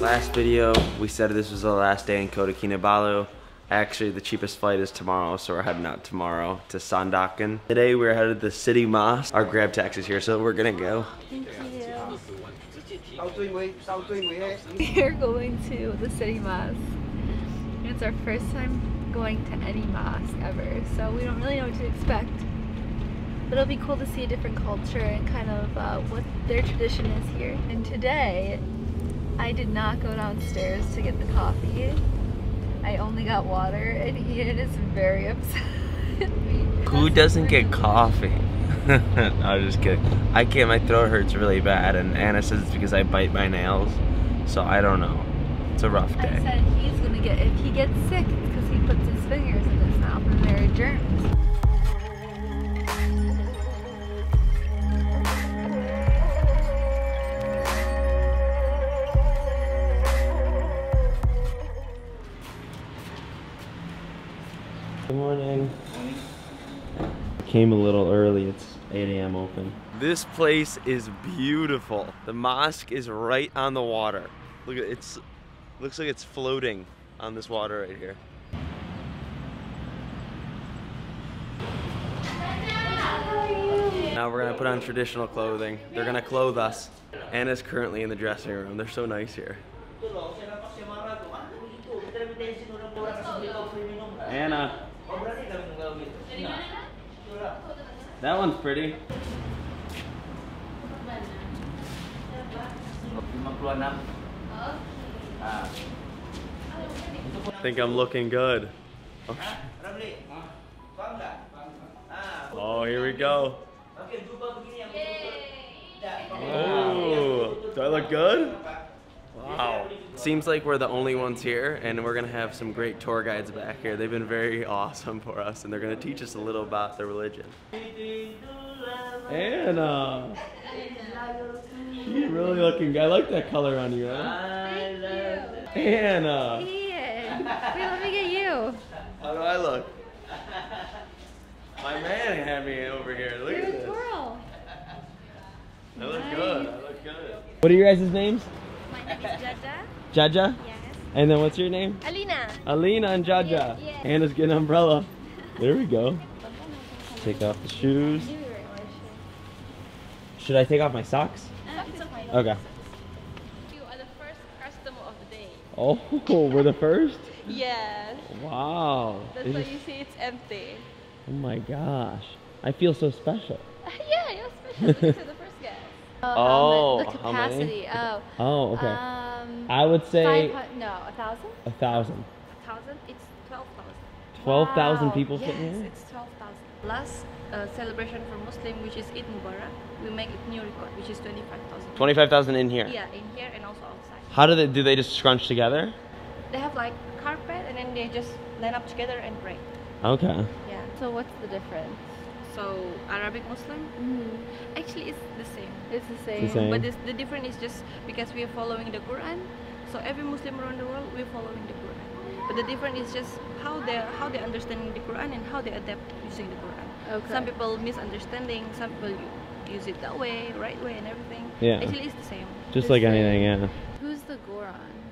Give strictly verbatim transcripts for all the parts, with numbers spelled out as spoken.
Last video, we said this was the last day in Kota Kinabalu. Actually, the cheapest flight is tomorrow, so we're heading out tomorrow to Sandakan. Today, we're headed to the city mosque. Our grab taxi's here, so we're gonna go. Thank you. We're going to the city mosque. It's our first time going to any mosque ever, so we don't really know what to expect. But it'll be cool to see a different culture and kind of uh, what their tradition is here. And today, I did not go downstairs to get the coffee. I only got water, and Ian is very upset with me. Who doesn't get coffee? No, I'm just kidding. I can't, my throat hurts really bad, and Anna says it's because I bite my nails, so I don't know. It's a rough day. I said he's gonna get, if he gets sick, it's because he puts his fingers in his mouth and there are germs. Good morning. Came a little early, it's eight A M open. This place is beautiful. The mosque is right on the water. Look at it, it's, looks like it's floating on this water right here. Now we're gonna put on traditional clothing. They're gonna clothe us. Anna's currently in the dressing room. They're so nice here. Anna. That one's pretty. I think I'm looking good. Oh, here we go. Oh, do I look good? Wow. Seems like we're the only ones here, and we're gonna have some great tour guides back here. They've been very awesome for us, and they're gonna teach us a little about their religion. Anna! You're really looking good. I like that color on you, huh? Thank you. Anna! Ian! Wait, let me get you. How do I look? My man had me over here. Look You're at this. You're a twirl. I look nice. good. I look good. What are your guys' names? My name is Jaja. Jaja? Yes. And then what's your name? Alina. Alina and Jaja. Yes, yes. Anna's getting an umbrella. There we go. Take off the shoes. Should I take off my socks? Okay. You are the first customer of the day. Oh, we're the first? Yes. Wow. That's why you say it's empty. Oh my gosh. I feel so special. Yeah, you're special. You're the first guest. Oh, um, the capacity. Oh. Oh, okay. Um, I would say no, a thousand. A thousand. A thousand. It's twelve thousand. Twelve thousand wow. people yes, sitting here. It's twelve thousand. Last uh, celebration for Muslim, which is Eid Mubarak, we make a new record, which is twenty-five thousand. Twenty-five thousand in here. Yeah, in here and also outside. How do they do? They just scrunch together. They have like carpet, and then they just line up together and pray. Okay. Yeah. So what's the difference? So Arabic Muslim, mm-hmm. actually it's the same. It's the same, it's the same. But it's, the difference is just because we are following the Quran. So every Muslim around the world, we're following the Quran. But the difference is just how they how they understanding the Quran and how they adapt using the Quran. Okay. Some people misunderstanding, some people use it that way, right way, and everything. Yeah. Actually, it's the same. Just it's like same. anything, yeah. Who's the Quran?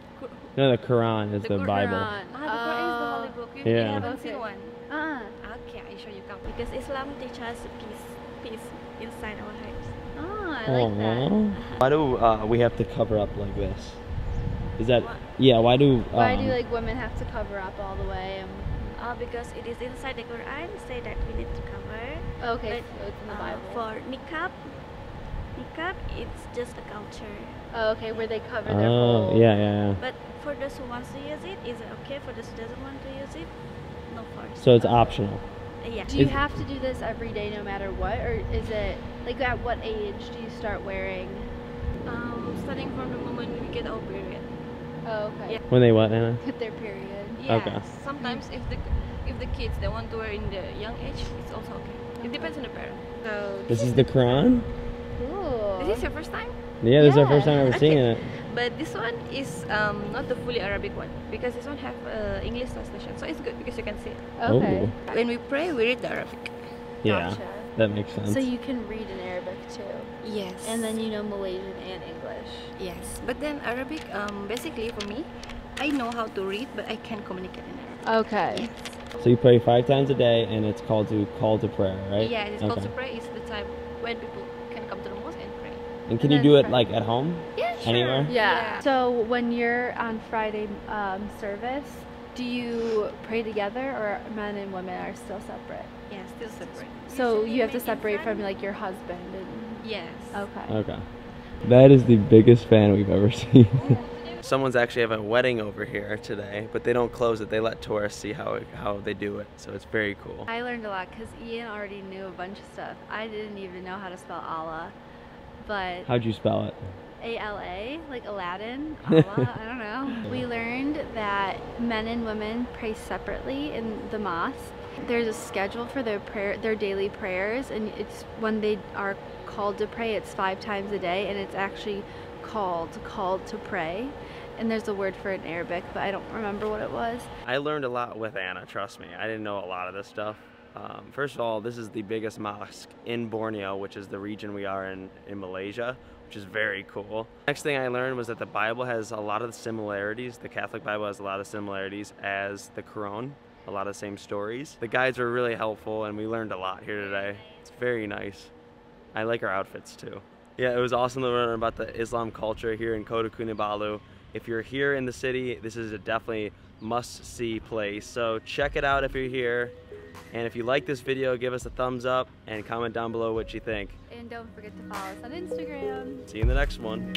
No, the Quran is the, the Quran. Bible. Ah, the Quran is the holy book. You yeah. haven't okay. seen one. Ah. Okay, I show you come because Islam teaches us peace, peace inside our hearts. Oh, I like Aww. that. Why do uh, we have to cover up like this? Is that what? yeah? Why do um, why do like women have to cover up all the way? Um, uh, because it is inside the Quran say that we need to cover. Okay, but, so it's in the Bible. Uh, for niqab, niqab it's just a culture. Oh, okay, where they cover their whole. Oh, yeah, yeah, yeah. But for those who wants to use it, is it okay? For those who doesn't want to use it. So it's optional. Yeah. Do you have to do this every day no matter what? Or is it, like at what age do you start wearing? Um, starting from the moment we get our period. Oh, okay. Yeah. When they what, Anna? Get their period. Yeah. Okay. Sometimes if the if the kids, they want to wear in the young age, it's also okay. okay. It depends on the parent. So This is the Quran? Ooh. Is this your first time? Yeah, this yeah. is our first time ever okay. seeing it. But this one is um, not the fully Arabic one because this one have uh, English translation, so it's good because you can see it. Okay. Ooh. When we pray, we read the Arabic. Yeah, gotcha. That makes sense. So you can read in Arabic too. Yes. And then you know Malaysian and English. Yes. But then Arabic, um, basically for me, I know how to read, but I can't communicate in Arabic. Okay. Yes. So you pray five times a day, and it's called to call to prayer, right? Yeah, it's okay. Called to prayer. It's the time when people can come to the mosque and pray. And can and you do pray. It like at home? Yeah, sure. Anywhere? Yeah. Yeah. So when you're on Friday um, service, do you pray together, or men and women are still separate? Yeah, still separate. So you have to separate from like your husband and... Yes. Okay. Okay. That is the biggest fan we've ever seen. Someone's actually having a wedding over here today, but they don't close it. They let tourists see how it, how they do it, so it's very cool. I learned a lot because Ian already knew a bunch of stuff. I didn't even know how to spell Allah, but... How'd you spell it? A L A, like Aladdin, Allah, I don't know. We learned that men and women pray separately in the mosque. There's a schedule for their prayer, their daily prayers, and it's when they are called to pray, it's five times a day, and it's actually called, called to pray. And there's a word for it in Arabic, but I don't remember what it was. I learned a lot with Anna, trust me. I didn't know a lot of this stuff. Um, first of all, this is the biggest mosque in Borneo, which is the region we are in, in Malaysia, which is very cool. Next thing I learned was that the Bible has a lot of the similarities, the Catholic Bible has a lot of similarities as the Quran, a lot of the same stories. The guides were really helpful and we learned a lot here today. It's very nice. I like our outfits too. Yeah, it was awesome to learn about the Islam culture here in Kota Kinabalu. If you're here in the city, this is a definitely must-see place, so check it out if you're here. And if you like this video, give us a thumbs up and comment down below what you think. And don't forget to follow us on Instagram. See you in the next one.